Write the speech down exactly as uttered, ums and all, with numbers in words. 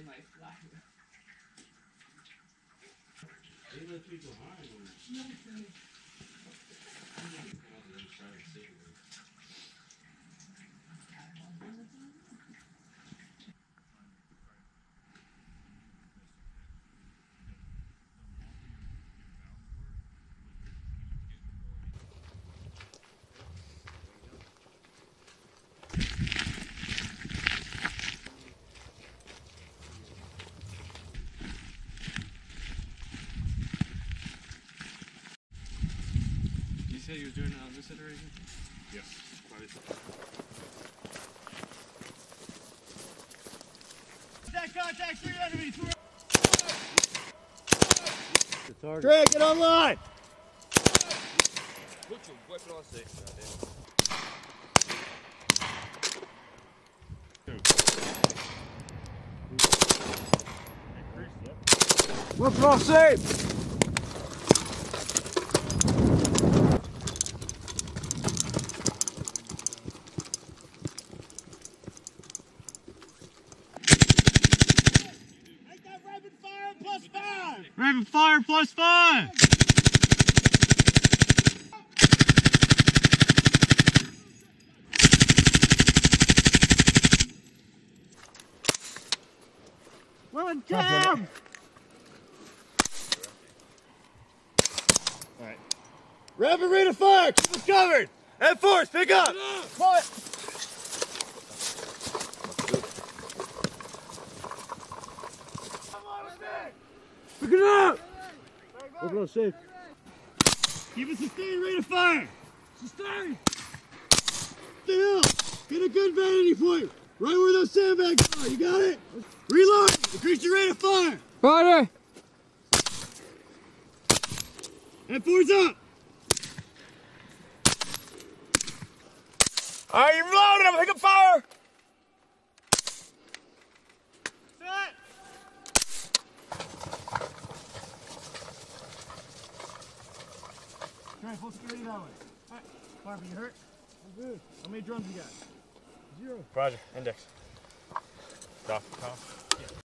in my flower. They let you behind. No, no. You said you were doing it on this iteration? Yes. Contact, contact, three enemies! The target. Greg, get online! Put your weapon on six, goddamn. Weapon on safe! Rapid fire plus five! Women, down! Alright. Rapid rate of fire! Keep us covered! At force, pick up! Pull it! Pick it up! We're going safe. Give us a sustained rate of fire! Sustained! Get a good vanity point! Right where those sandbags are, you got it? Reload! Increase your rate of fire! Fire! And four's up! Alright, you're reloading! I'm picking fire! Set! Alright, full security that way. Alright, Barbie, you hurt? I'm good. How many drums you got? Zero. Roger, index. Stop. Stop. Yeah.